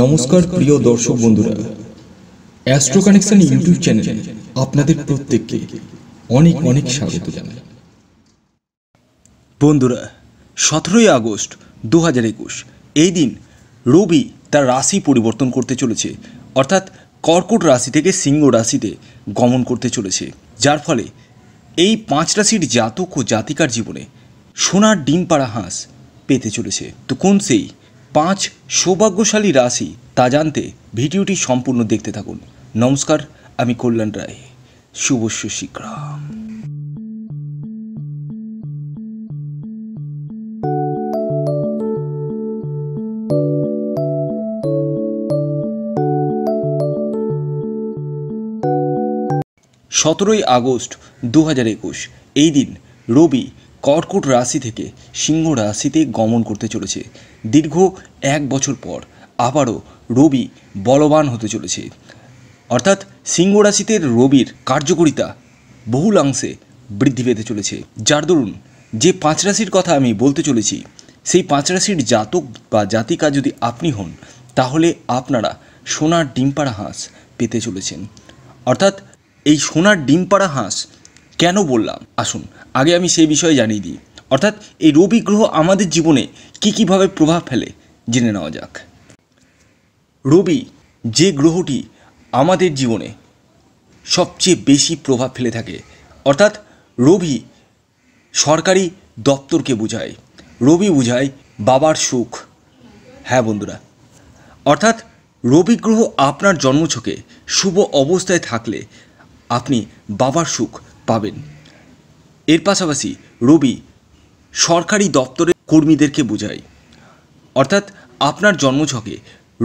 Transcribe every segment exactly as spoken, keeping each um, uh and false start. নমস্কার প্রিয় দর্শক বন্ধুরা, অ্যাস্ট্রো কানেকশন ইউটিউব চ্যানেলে আপনাদের প্রত্যেককে অনেক অনেক স্বাগত জানাই। বন্ধুরা, সতেরোই আগস্ট দু হাজার একুশ এই দিন রবি তার রাশি পরিবর্তন করতে চলেছে, অর্থাৎ কর্কট রাশি থেকে সিংহ রাশিতে গমন করতে চলেছে, যার ফলে এই পাঁচ রাশির জাতক ও জাতিকার জীবনে সোনার ডিম পাড়া হাঁস পেতে চলেছে। তো কোন সেই পাঁচ সৌভাগ্যশালী রাশি, তা জানতে ভিডিওটি সম্পূর্ণ দেখতে থাকুন। নমস্কার, আমি কল্যাণ রায়, শুভ শিগ্রাম। সতেরোই আগস্ট দু হাজার একুশ এই দিন রবি কর্কট রাশি থেকে সিংহ রাশিতে গমন করতে চলেছে। দীর্ঘ এক বছর পর আবারও রবি বলবান হতে চলেছে, অর্থাৎ সিংহ রাশিতে রবির কার্যকারিতা বহুলাংশে বৃদ্ধি পেতে চলেছে, যার দরুন যে পাঁচ রাশির কথা আমি বলতে চলেছি, সেই পাঁচ রাশির জাতক বা জাতিকা যদি আপনি হন, তাহলে আপনারা সোনার ডিম পাড়া হাঁস পেতে চলেছেন। অর্থাৎ এই সোনার ডিম পাড়া হাঁস কেন বললাম, আসুন আগে আমি সেই বিষয়ে জানিয়ে দিই, অর্থাৎ এই রবি গ্রহ আমাদের জীবনে কী কীভাবে প্রভাব ফেলে জেনে নেওয়া যাক। রবি যে গ্রহটি আমাদের জীবনে সবচেয়ে বেশি প্রভাব ফেলে থাকে, অর্থাৎ রবি সরকারি দপ্তরকে বোঝায়, রবি বোঝায় বাবার সুখ। হ্যাঁ বন্ধুরা, অর্থাৎ রবি গ্রহ আপনার জন্মছকে শুভ অবস্থায় থাকলে আপনি বাবার সুখ পাবেন। এর পাশাপাশি রবি সরকারি দপ্তরের কর্মীদেরকে বোঝায়, অর্থাৎ আপনার জন্মছকে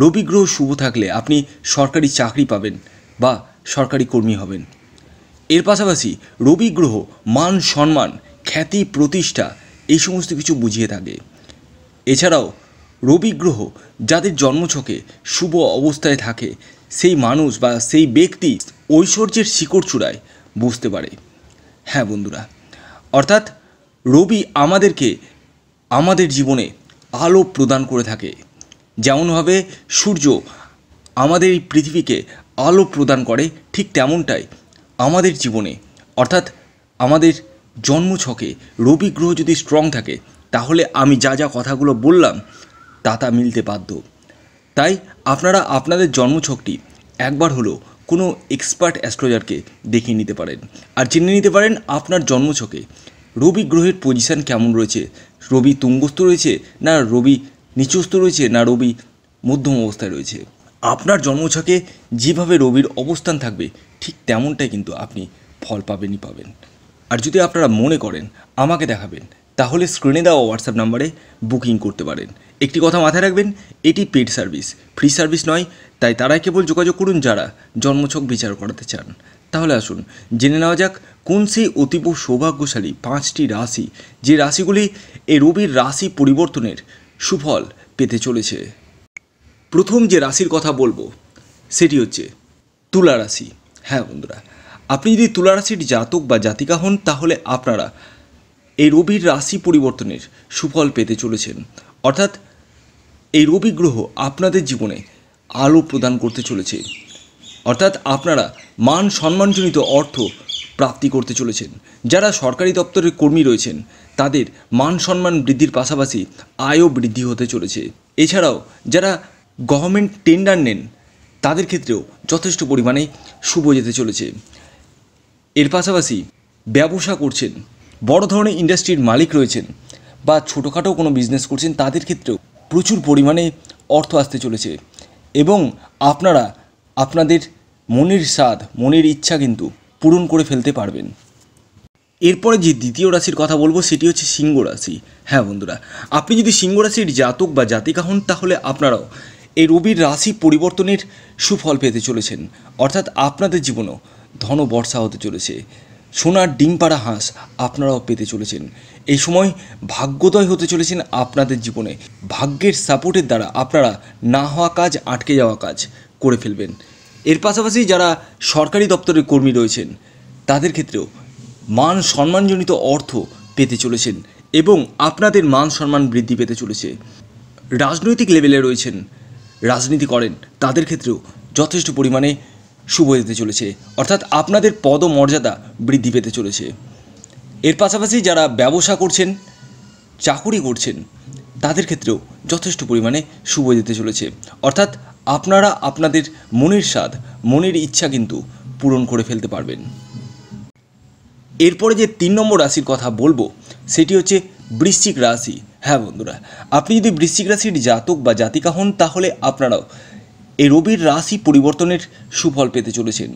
রবি গ্রহ শুভ থাকলে আপনি সরকারি চাকরি পাবেন বা সরকারি কর্মী হবেন। এর পাশাপাশি রবি গ্রহ মান সম্মান, খ্যাতি, প্রতিষ্ঠা এই সমস্ত কিছু বুঝিয়ে থাকে। এছাড়াও রবি গ্রহ যাদের জন্মছকে শুভ অবস্থায় থাকে, সেই মানুষ বা সেই ব্যক্তি ঐশ্বর্যের শিকড় চূড়ায় বুঝতে পারে। হ্যাঁ বন্ধুরা, অর্থাৎ রবি আমাদেরকে আমাদের জীবনে আলো প্রদান করে থাকে, যেমনভাবে সূর্য আমাদের এই পৃথিবীকে আলো প্রদান করে, ঠিক তেমনটাই আমাদের জীবনে, অর্থাৎ আমাদের জন্মছকে রবি গ্রহ যদি স্ট্রং থাকে, তাহলে আমি যা যা কথাগুলো বললাম তা তা মিলতে বাধ্য। তাই আপনারা আপনাদের জন্মছকটি একবার হলেও কোনো এক্সপার্ট অ্যাস্ট্রোলজারকে দেখিয়ে নিতে পারেন, আর জেনে নিতে পারেন আপনার জন্মছকে রবি গ্রহের পজিশান কেমন রয়েছে। রবি তুঙ্গস্থ রয়েছে, না রবি নিচস্থ রয়েছে, না রবি মধ্যম অবস্থায় রয়েছে। আপনার জন্মছকে যেভাবে রবির অবস্থান থাকবে, ঠিক তেমনটাই কিন্তু আপনি ফল পাবেনই পাবেন। আর যদি আপনারা মনে করেন আমাকে দেখাবেন, তাহলে স্ক্রিনে দেওয়া হোয়াটসঅ্যাপ নাম্বারে বুকিং করতে পারেন। একটি কথা মাথায় রাখবেন, এটি পেড সার্ভিস, ফ্রি সার্ভিস নয়, তাই তারা কেবল যোগাযোগ করুন যারা জন্মছক বিচার করাতে চান। তাহলে আসুন জেনে নেওয়া যাক কোন সেই অতীব সৌভাগ্যশালী পাঁচটি রাশি, যে রাশিগুলি এই রবির রাশি পরিবর্তনের সুফল পেতে চলেছে। প্রথম যে রাশির কথা বলবো সেটি হচ্ছে তুলা রাশি। হ্যাঁ বন্ধুরা, আপনি যদি তুলা রাশির জাতক বা জাতিকা হন, তাহলে আপনারা এই রবির রাশি পরিবর্তনের সুফল পেতে চলেছেন, অর্থাৎ এই রবি গ্রহ আপনাদের জীবনে আলো প্রদান করতে চলেছে, অর্থাৎ আপনারা মান সম্মানজনিত অর্থ প্রাপ্তি করতে চলেছেন। যারা সরকারি দপ্তরের কর্মী রয়েছেন, তাদের মান সম্মান বৃদ্ধির পাশাপাশি আয়ও বৃদ্ধি হতে চলেছে। এছাড়াও যারা গভর্নমেন্ট টেন্ডার নেন, তাদের ক্ষেত্রেও যথেষ্ট পরিমাণে শুভ যেতে চলেছে। এর পাশাপাশি ব্যবসা করছেন, বড় ধরনের ইন্ডাস্ট্রির মালিক রয়েছেন বা ছোটোখাটো কোনো বিজনেস করছেন, তাদের ক্ষেত্রেও প্রচুর পরিমাণে অর্থ আসতে চলেছে। এবং আপনারা আপনাদের মনের স্বাদ, মনের ইচ্ছা কিন্তু পূরণ করে ফেলতে পারবেন। এরপরে যে দ্বিতীয় রাশির কথা বলবো সেটি হচ্ছে সিংহ রাশি। হ্যাঁ বন্ধুরা, আপনি যদি সিংহ রাশির জাতক বা জাতিকা হন, তাহলে আপনারাও এই রবির রাশি পরিবর্তনের সুফল পেতে চলেছেন, অর্থাৎ আপনাদের জীবনেও ধন বর্ষা হতে চলেছে, সোনার ডিম পাড়া হাঁস আপনারাও পেতে চলেছেন। এই সময় ভাগ্যোদয় হতে চলেছেন আপনাদের জীবনে, ভাগ্যের সাপোর্টের দ্বারা আপনারা না হওয়া কাজ, আটকে যাওয়া কাজ করে ফেলবেন। এর পাশাপাশি যারা সরকারি দপ্তরের কর্মী রয়েছেন, তাদের ক্ষেত্রেও মান সম্মানজনিত অর্থ পেতে চলেছেন এবং আপনাদের মান সম্মান বৃদ্ধি পেতে চলেছে। রাজনৈতিক লেভেলে রয়েছেন রাজনীতি করেন তাদের ক্ষেত্রেও যথেষ্ট পরিমাণে শুভ যেতে চলেছে, অর্থাৎ আপনাদের পদমর্যাদা বৃদ্ধি পেতে চলেছে। এর পাশাপাশি যারা ব্যবসা করছেন, চাকুরি করছেন, তাদের ক্ষেত্রেও যথেষ্ট পরিমাণে শুভ যেতে চলেছে, অর্থাৎ আপনারা আপনাদের মনের স্বাদ, মনের ইচ্ছা কিন্তু পূরণ করে ফেলতে পারবেন। এরপরে যে তিন নম্বর রাশির কথা বলবো সেটি হচ্ছে বৃশ্চিক রাশি। হ্যাঁ বন্ধুরা, আপনি যদি বৃশ্চিক রাশির জাতক বা জাতিকা হন তাহলে আপনারাও এই রবির রাশি পরিবর্তনের সুফল পেতে চলেছেন।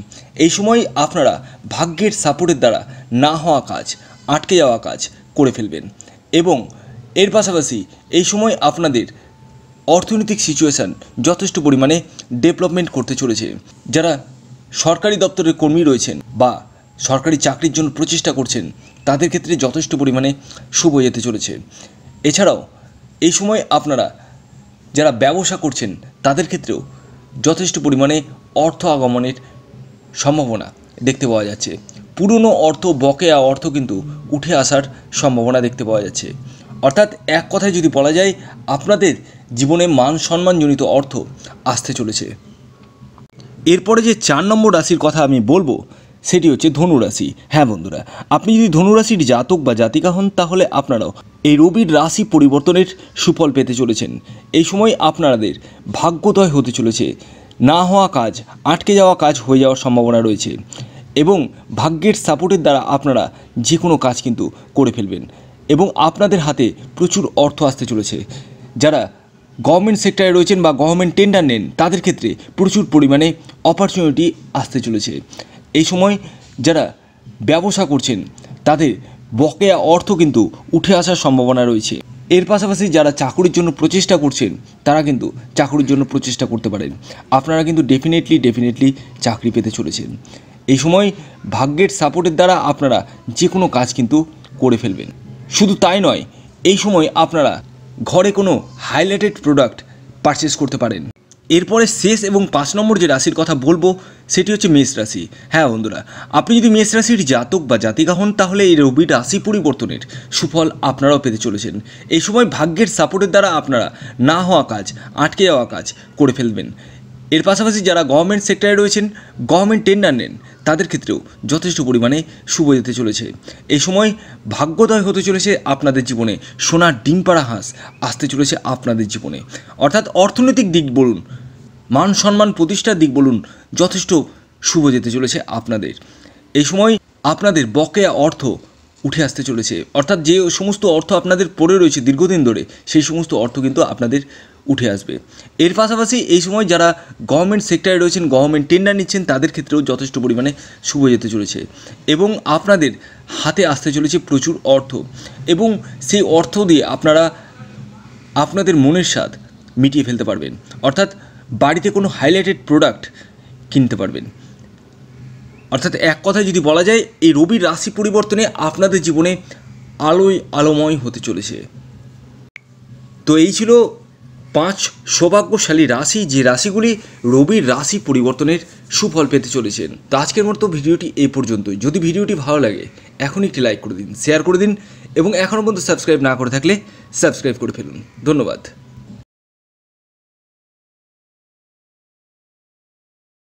এই সময় আপনারা ভাগ্যের সাপোর্টের দ্বারা না হওয়া কাজ, আটকে যাওয়া কাজ করে ফেলবেন এবং এর পাশাপাশি এই সময় আপনাদের অর্থনৈতিক সিচুয়েশান যথেষ্ট পরিমাণে ডেভেলপমেন্ট করতে চলেছে। যারা সরকারি দপ্তরের কর্মী রয়েছেন বা সরকারি চাকরির জন্য প্রচেষ্টা করছেন তাদের ক্ষেত্রে যথেষ্ট পরিমাণে শুভ যেতে চলেছে। এছাড়াও এই সময় আপনারা যারা ব্যবসা করছেন তাদের ক্ষেত্রেও যথেষ্ট পরিমাণে অর্থ আগমনের সম্ভাবনা দেখতে পাওয়া যাচ্ছে। পুরনো অর্থ, বকেয়া অর্থ কিন্তু উঠে আসার সম্ভাবনা দেখতে পাওয়া যাচ্ছে। অর্থাৎ এক কথায় যদি বলা যায়, আপনাদের জীবনে মান সম্মানজনিত অর্থ আসতে চলেছে। এরপরে যে চার নম্বর রাশির কথা আমি বলবো সেটি হচ্ছে ধনুরাশি। হ্যাঁ বন্ধুরা, আপনি যদি ধনুরাশির জাতক বা জাতিকা হন তাহলে আপনারাও এই রবির রাশি পরিবর্তনের সুফল পেতে চলেছেন। এই সময় আপনাদের ভাগ্যোদয় হতে চলেছে, না হওয়া কাজ, আটকে যাওয়া কাজ হয়ে যাওয়ার সম্ভাবনা রয়েছে এবং ভাগ্যের সাপোর্টের দ্বারা আপনারা যে কোনো কাজ কিন্তু করে ফেলবেন এবং আপনাদের হাতে প্রচুর অর্থ আসতে চলেছে। যারা গভর্নমেন্ট সেক্টরে রয়েছেন বা গভর্নমেন্ট টেন্ডার নেন তাদের ক্ষেত্রে প্রচুর পরিমাণে অপরচুনিটি আসতে চলেছে। এই সময় যারা ব্যবসা করছেন তাদের বকেয়া অর্থ কিন্তু উঠে আসার সম্ভাবনা রয়েছে। এর পাশাপাশি যারা চাকরির জন্য প্রচেষ্টা করছেন তারা কিন্তু চাকরির জন্য প্রচেষ্টা করতে পারেন। আপনারা কিন্তু ডেফিনেটলি ডেফিনেটলি চাকরি পেতে চলেছেন। এই সময় ভাগ্যের সাপোর্টের দ্বারা আপনারা যে কোনো কাজ কিন্তু করে ফেলবেন। শুধু তাই নয়, এই সময় আপনারা ঘরে কোনো হাইলাইটেড প্রোডাক্ট পারচেস করতে পারেন। এরপরে শেষ এবং পাঁচ নম্বর যে রাশির কথা বলবো সেটি হচ্ছে মেষ রাশি। হ্যাঁ বন্ধুরা, আপনি যদি মেষ রাশির জাতক বা জাতিকা হন তাহলে এই রবি রাশি পরিবর্তনের সুফল আপনারাও পেতে চলেছেন। এই সময় ভাগ্যের সাপোর্টের দ্বারা আপনারা না হওয়া কাজ, আটকে যাওয়া কাজ করে ফেলবেন। এর পাশাপাশি যারা গভর্নমেন্ট সেক্টরে রয়েছেন, গভর্নমেন্ট টেন্ডার নেন তাদের ক্ষেত্রেও যথেষ্ট পরিমাণে শুভ যেতে চলেছে। এই সময় ভাগ্যোদয় হতে চলেছে আপনাদের জীবনে, সোনার ডিম পাড়া হাঁস আসতে চলেছে আপনাদের জীবনে। অর্থাৎ অর্থনৈতিক দিক বলুন, মান সম্মান প্রতিষ্ঠার দিক বলুন, যথেষ্ট শুভ যেতে চলেছে আপনাদের। এই সময় আপনাদের বকেয়া অর্থ উঠে আসতে চলেছে, অর্থাৎ যে সমস্ত অর্থ আপনাদের পড়ে রয়েছে দীর্ঘদিন ধরে সেই সমস্ত অর্থ কিন্তু আপনাদের উঠে আসবে। এর পাশাপাশি এই সময় যারা গভর্নমেন্ট সেক্টরে রয়েছেন, গভর্নমেন্ট টেন্ডার নিচ্ছেন তাদের ক্ষেত্রেও যথেষ্ট পরিমাণে শুভ যেতে চলেছে এবং আপনাদের হাতে আসতে চলেছে প্রচুর অর্থ এবং সেই অর্থ দিয়ে আপনারা আপনাদের মনের স্বাদ মিটিয়ে ফেলতে পারবেন। অর্থাৎ বাড়িতে কোনো হাইলাইটেড প্রোডাক্ট কিনতে পারবেন। অর্থাৎ এক কথায় যদি বলা যায়, এই রবির রাশি পরিবর্তনে আপনাদের জীবনে আলোয় আলোময় হতে চলেছে। তো এই ছিল পাঁচ সৌভাগ্যশালী রাশি, যে রাশিগুলি রবির রাশি পরিবর্তনের সুফল পেতে চলেছেন। তো আজকের মতো ভিডিওটি এই পর্যন্তই। যদি ভিডিওটি ভালো লাগে এখন একটি লাইক করে দিন, শেয়ার করে দিন এবং এখনও পর্যন্ত সাবস্ক্রাইব না করে থাকলে সাবস্ক্রাইব করে ফেলুন। ধন্যবাদ।